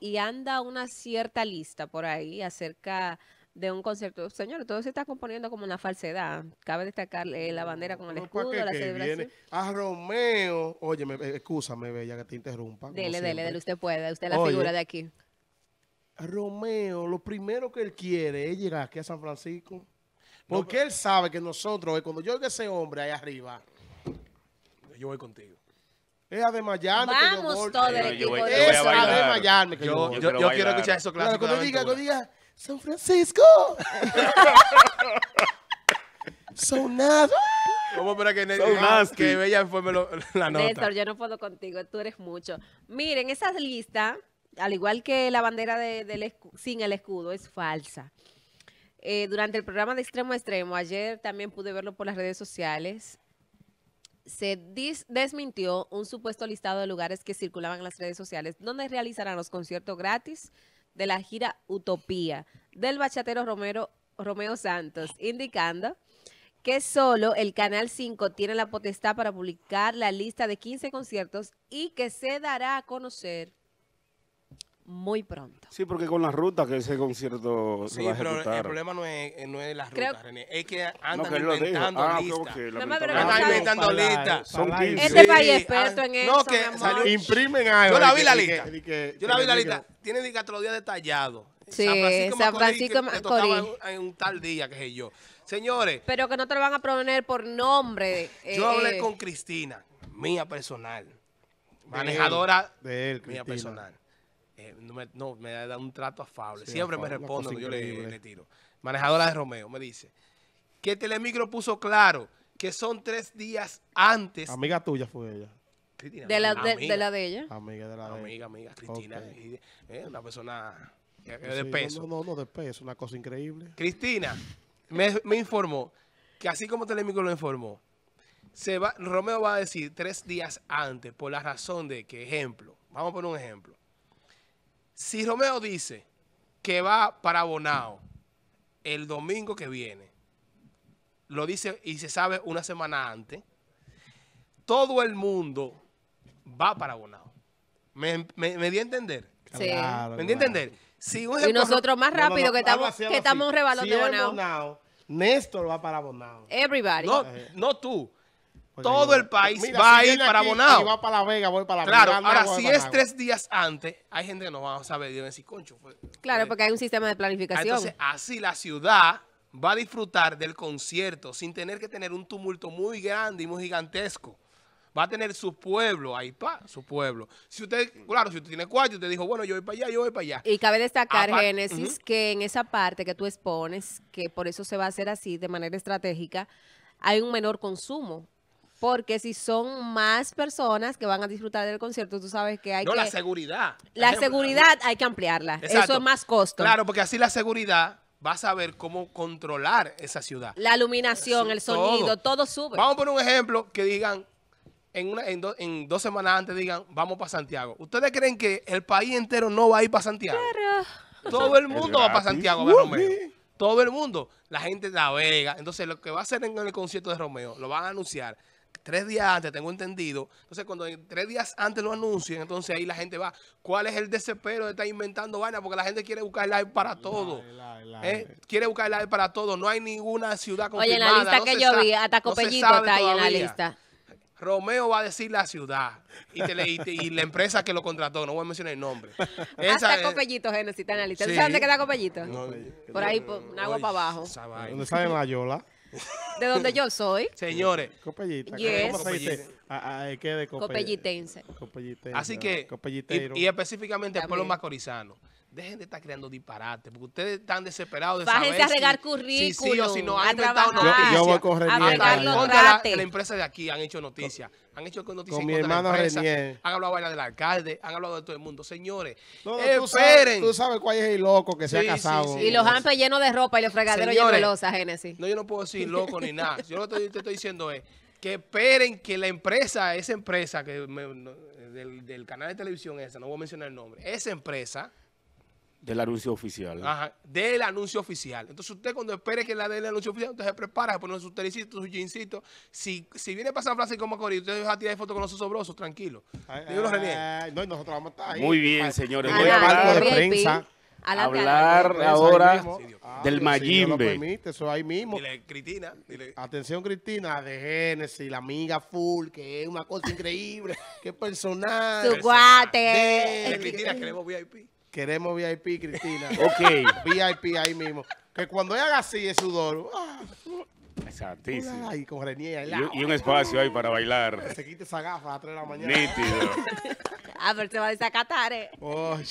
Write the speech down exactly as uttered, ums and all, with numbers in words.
Y anda una cierta lista por ahí acerca de un concierto. Señor, todo se está componiendo como una falsedad. Cabe destacar eh, la bandera con el escudo, que, la que celebración. Viene a Romeo. Oye, excúsame, bella, que te interrumpa. Dele, dele, dele, usted puede. Usted es la Oye, figura de aquí. Romeo, lo primero que él quiere es llegar aquí a San Francisco. Porque no, él sabe que nosotros, cuando yo oiga ese hombre ahí arriba, yo voy contigo. Es a desmayarme. Vamos que yo todo el equipo. Es a desmayarme. Yo, yo, yo, yo, yo, yo quiero escuchar eso clásico. Cuando diga, cuando diga, San Francisco. Sonado. ¿Cómo para que, so que Bella informe lo, la nota? Néstor, yo no puedo contigo, tú eres mucho. Miren, esa lista, al igual que la bandera de, del, sin el escudo, es falsa. Eh, durante el programa de Extremo a Extremo, ayer también pude verlo por las redes sociales, se dis desmintió un supuesto listado de lugares que circulaban en las redes sociales donde realizarán los conciertos gratis de la gira Utopía del bachatero Romero, Romeo Santos, indicando que solo el Canal cinco tiene la potestad para publicar la lista de quince conciertos y que se dará a conocer muy pronto. Sí, porque con las rutas que ese concierto sí, se va a ejecutar. Sí, pero el problema no es, no es las rutas, Creo... René. Es que andan no, que inventando ah, listas. Okay, no, andan inventando listas. Este país experto en eso, no, que salió, imprimen algo. Yo la vi la lista. Que, que, Yo la vi la lista. Tiene de cuatro días detallado. Sí, San Francisco de Macorís. En un tal día, que sé yo. Señores. Pero que no te lo van a proponer por nombre. Eh, yo hablé eh, con Cristina, mía personal. Manejadora de él, mía personal. Eh, no, me, no, me da un trato afable. Sí, Siempre afable, me respondo yo le, le tiro. Manejadora de Romeo me dice que Telemicro puso claro que son tres días antes. Amiga tuya fue ella. Cristina, de, la, de, de la de ella. Amiga de la de ella. Amiga, amiga, Cristina. Okay. Eh, una persona que, que sí, de peso. No, no, no, de peso, una cosa increíble. Cristina me, me informó que así como Telemicro lo informó, se va, Romeo va a decir tres días antes por la razón de que, ejemplo, vamos a poner un ejemplo. Si Romeo dice que va para Bonao el domingo que viene, lo dice y se sabe una semana antes, todo el mundo va para Bonao. ¿Me, me, me di a entender? Sí. Claro, ¿Me di a entender? Si un y nosotros más rápido no, no, que estamos, que estamos rebalando de Bonao. Bonao. Néstor va para Bonao. Everybody. No, no tú. Porque todo el país mira, va si a ir para Bonao. Va para la Vega, voy para la Claro, Vega, ahora si es tres días antes, hay gente que no va a saber, yo decir, concho. Fue, claro, fue, porque hay un sistema de planificación. Entonces, así la ciudad va a disfrutar del concierto sin tener que tener un tumulto muy grande y muy gigantesco. Va a tener su pueblo, ahí pa, su pueblo. Si usted, claro, si usted tiene cuatro, usted dijo, bueno, yo voy para allá, yo voy para allá. Y cabe destacar, Apar Génesis, uh-huh. que en esa parte que tú expones, que por eso se va a hacer así, de manera estratégica, hay un menor consumo. Porque si son más personas que van a disfrutar del concierto, tú sabes que hay no, que... No, la seguridad. La ejemplo, seguridad hay que ampliarla. Exacto. Eso es más costo. Claro, porque así la seguridad va a saber cómo controlar esa ciudad. La iluminación, sí, el sonido, todo. todo sube. Vamos a poner un ejemplo que digan, en, una, en, do, en dos semanas antes digan, vamos para Santiago. ¿Ustedes creen que el país entero no va a ir para Santiago? Claro. Todo el mundo va para Santiago, uh, Romeo. Todo el mundo. La gente de La Vega. Entonces, lo que va a hacer en el concierto de Romeo, lo van a anunciar tres días antes, tengo entendido. Entonces, cuando tres días antes lo anuncien, entonces ahí la gente va. ¿Cuál es el desespero de estar inventando vainas? Porque la gente quiere buscar live para todo. La, la, la, ¿eh? Quiere buscar live para todo. No hay ninguna ciudad confirmada. Oye, en la lista no que yo sabe, vi, hasta Copellito no está ahí todavía en la lista. Romeo va a decir la ciudad y, te le, y, te, y la empresa que lo contrató. No voy a mencionar el nombre. Esa, hasta Copellito, Génesis, está en la lista. Sí. ¿Dónde queda Copellito? No, por ahí, por, no, agua oye, para abajo. ¿Dónde sabe Mayola? De donde yo soy. Señores. Copellita. Yes. Copellite. A, a, que de Copell... Copellitense. Copellitense. Así que, y, y específicamente al pueblo macorizano, dejen de estar creando disparates, porque ustedes están desesperados de Bájense saber a regar si, currículum, si sí o si no han inventado noticias. Yo, yo voy con Renier. Contra la, la empresa de aquí han hecho noticias. Han hecho noticias con mi hermano Renier. Han hablado de del alcalde, han hablado de todo el mundo. Señores, no, esperen. Tú sabes, tú sabes cuál es el loco que se sí, ha casado. Sí, sí, y los hampes llenos de ropa y los fregaderos llenos de losa, Génesis. No, yo no puedo decir loco ni nada. Yo lo que te, te estoy diciendo es que esperen que la empresa, esa empresa que me, del, del canal de televisión esa, no voy a mencionar el nombre, esa empresa... Del anuncio oficial. Ajá, del anuncio oficial. Entonces usted cuando espere que la dé el anuncio oficial, usted se prepara, se pone sus telecitos, sus jeansitos. Si, si viene para San Francisco de Macorís, usted va a tirar fotos con los osobrosos, tranquilo. Ay, ay, ay, no, nosotros vamos a estar ahí. Muy bien, ay, señores. Voy a hablar de prensa. Hablar ahora del Mayimbe. Eso ahí mismo. Dile, Cristina. Dile. Atención, Cristina, de Génesis, la amiga full, que es una cosa increíble. Qué personaje. Su guate. De, de Cristina, queremos V I P. Queremos V I P, Cristina. Ok. V I P ahí mismo. Que cuando ella haga así, es sudor. Exactísimo. Ay, con Renier, y, la... y un espacio ahí para bailar. Se quita esa gafa a las tres de la mañana. Nítido. A ver, se va a desacatar, eh. Oye.